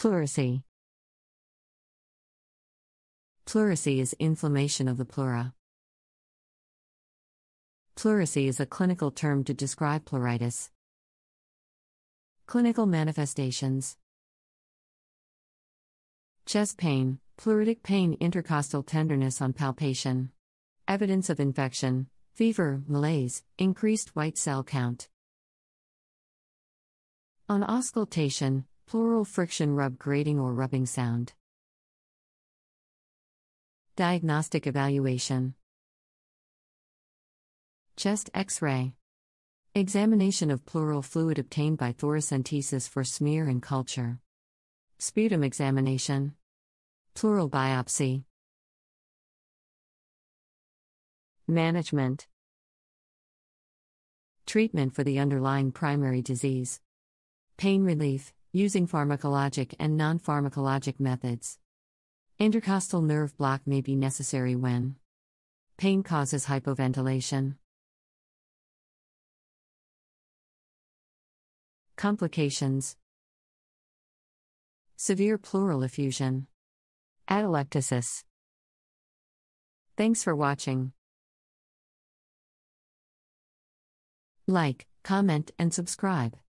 Pleurisy. Pleurisy is inflammation of the pleura. Pleurisy is a clinical term to describe pleuritis. Clinical manifestations: chest pain, pleuritic pain, intercostal tenderness on palpation. Evidence of infection: fever, malaise, increased white cell count. On auscultation, pleural friction, rub, grating or rubbing sound. Diagnostic evaluation: chest X-ray, examination of pleural fluid obtained by thoracentesis for smear and culture. Sputum examination, pleural biopsy. Management: treatment for the underlying primary disease. Pain relief, using pharmacologic and non-pharmacologic methods. Intercostal nerve block may be necessary when pain causes hypoventilation. Complications: severe pleural effusion, atelectasis. Thanks for watching. Like, comment, and subscribe.